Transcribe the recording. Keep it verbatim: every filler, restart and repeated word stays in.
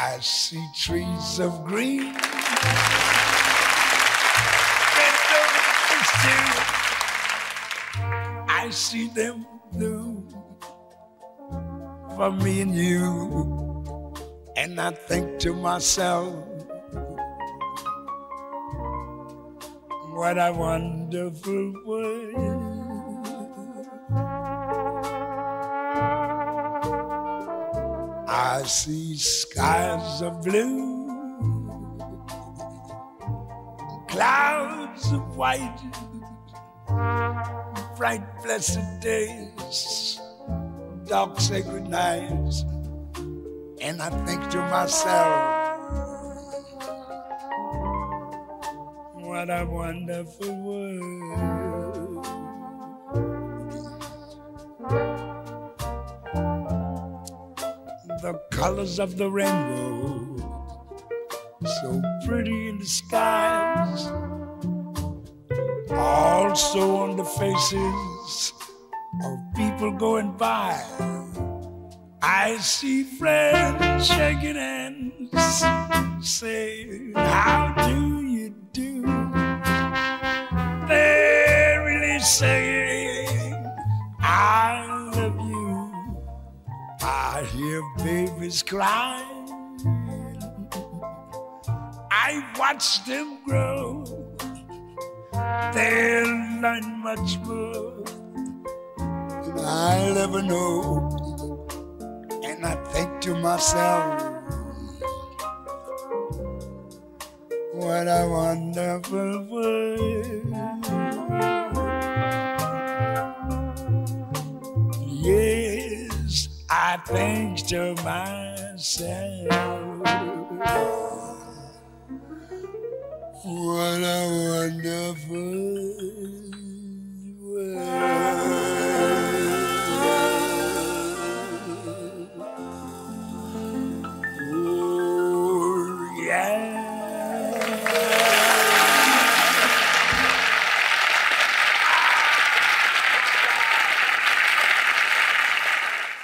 I see trees of green. I see them blue for me and you. And I think to myself, what a wonderful world. I see skies of blue, clouds of white, bright blessed days, dark sacred nights, and I think to myself, what a wonderful world. The colors of the rainbow, so pretty in the skies, also on the faces of people going by. I see friends shaking hands, saying, how do you do? They're really saying, I love you. I hear babies crying, I watch them grow, they'll learn much more than I'll ever know. And I think to myself, what a wonderful world. Yeah. I think to myself, what a wonderful